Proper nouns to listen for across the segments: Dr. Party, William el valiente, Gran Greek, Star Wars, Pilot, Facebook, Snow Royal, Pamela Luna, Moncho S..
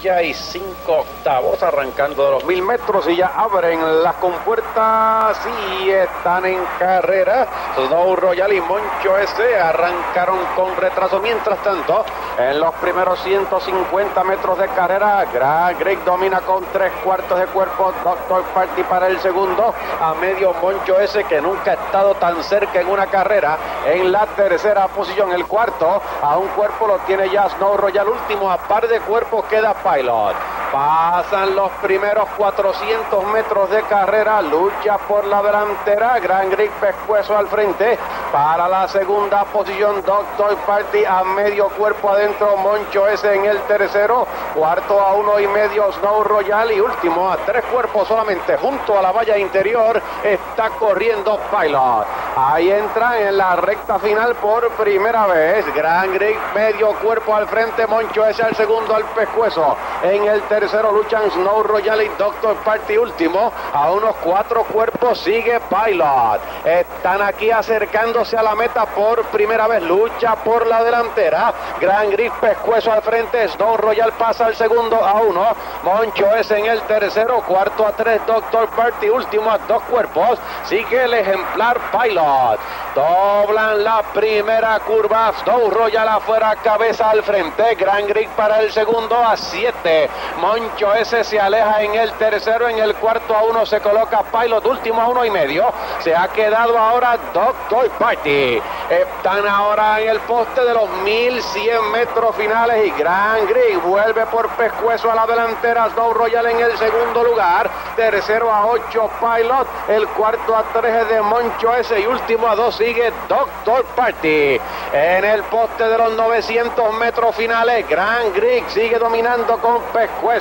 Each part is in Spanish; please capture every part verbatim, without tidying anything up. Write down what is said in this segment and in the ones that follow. millas y cinco octavos, arrancando de los mil metros, y ya abren las compuertas y están en carrera. Snow Royal y Moncho S arrancaron con retraso. Mientras tanto, en los primeros ciento cincuenta metros de carrera, Gran Greek domina con tres cuartos de cuerpo, doctor Party para el segundo, a medio Moncho S, que nunca ha estado tan cerca en una carrera, en la tercera posición. El cuarto a un cuerpo lo tiene ya Snow Royal, último a par de cuerpos queda Pilot. Pasan los primeros cuatrocientos metros de carrera, lucha por la delantera, Gran Greek pescuezo al frente. Para la segunda posición, doctor Party a medio cuerpo adentro, Moncho S en el tercero, cuarto a uno y medio Snow Royal, y último a tres cuerpos solamente, junto a la valla interior, está corriendo Pilot. Ahí entra en la recta final por primera vez Gran Greek, medio cuerpo al frente, Moncho S al segundo al pescuezo, en el tercero. Tercero luchan Snow Royal y doctor Party, último a unos cuatro cuerpos sigue Pilot. Están aquí acercándose a la meta por primera vez, lucha por la delantera, Gran Greek pescuezo al frente, Snow Royal pasa al segundo a uno, Moncho S en el tercero, cuarto a tres doctor Party, último a dos cuerpos sigue el ejemplar Pilot. Doblan la primera curva, Snow Royal afuera, cabeza al frente, Gran Greek para el segundo a siete, Moncho S se aleja en el tercero, en el cuarto a uno se coloca Pilot, último a uno y medio, se ha quedado ahora doctor Party. Están ahora en el poste de los mil cien metros finales y Gran Greek vuelve por pescuezo a la delantera, Snow Royal en el segundo lugar, tercero a ocho Pilot, el cuarto a tres de Moncho S y último a dos sigue doctor Party. En el poste de los novecientos metros finales, Gran Greek sigue dominando con pescuezo,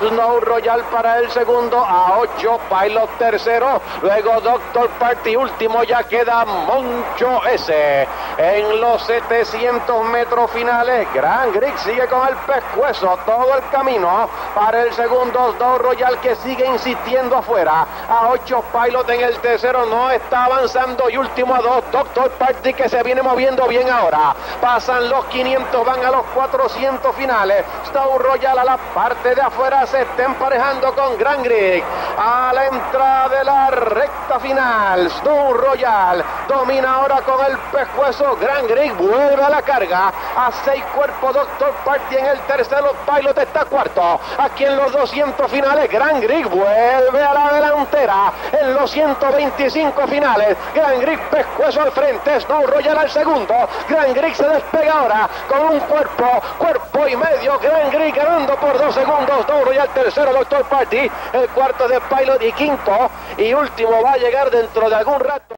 Snow Royal para el segundo a ocho, Pilot tercero, luego doctor Party último, ya queda Moncho S. En los setecientos metros finales, Gran Greek sigue con el pescuezo todo el camino para el segundo, Snow Royal que sigue insistiendo afuera, a ocho Pilot en el tercero, no está avanzando, y último a dos doctor Party que se viene moviendo bien ahora. Pasan los quinientos, van a los cuatrocientos finales, Snow Royal a la parte de afuera se está emparejando con Gran Greek. A la entrada de la recta final, Snow Royal domina ahora con el pescuezo, Gran Greek vuelve a la carga, a seis cuerpos doctor Party en el tercero, Pilot está cuarto. Aquí en los doscientos finales, Gran Greek vuelve a la delantera. En los ciento veinticinco finales, Gran Greek pescuezo al frente, Snow Royal al segundo, Gran Greek se despega ahora con un cuerpo, cuerpo y medio, Gran Greek ganando por dos segundos, Snow Royal tercero, doctor Party, el cuarto de Pilot y quinto y último va a llegar dentro de algún rato.